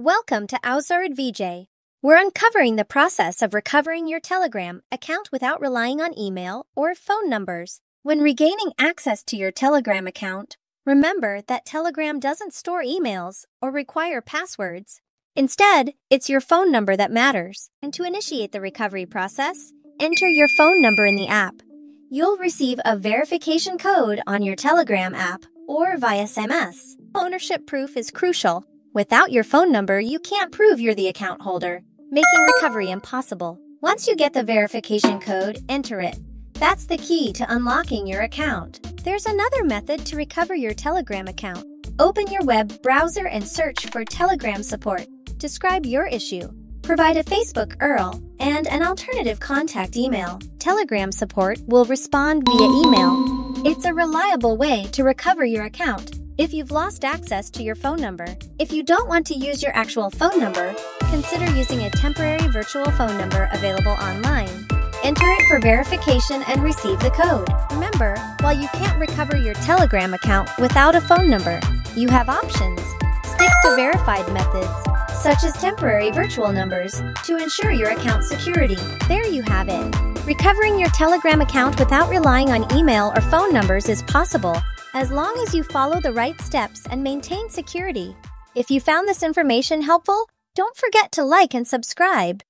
Welcome to Owsrrd VJ. We're uncovering the process of recovering your Telegram account without relying on email or phone numbers. When regaining access to your Telegram account, remember that Telegram doesn't store emails or require passwords. Instead, it's your phone number that matters. And to initiate the recovery process, enter your phone number in the app. You'll receive a verification code on your Telegram app or via SMS. Ownership proof is crucial. Without your phone number, you can't prove you're the account holder, making recovery impossible. Once you get the verification code, enter it. That's the key to unlocking your account. There's another method to recover your Telegram account. Open your web browser and search for Telegram support. Describe your issue. Provide a Facebook URL and an alternative contact email. Telegram support will respond via email. It's a reliable way to recover your account. If you've lost access to your phone number, if you don't want to use your actual phone number, consider using a temporary virtual phone number available online. Enter it for verification and receive the code. Remember, while you can't recover your Telegram account without a phone number, you have options. Stick to verified methods, such as temporary virtual numbers, to ensure your account security. There you have it. Recovering your Telegram account without relying on email or phone numbers is possible, as long as you follow the right steps and maintain security. If you found this information helpful, don't forget to like and subscribe.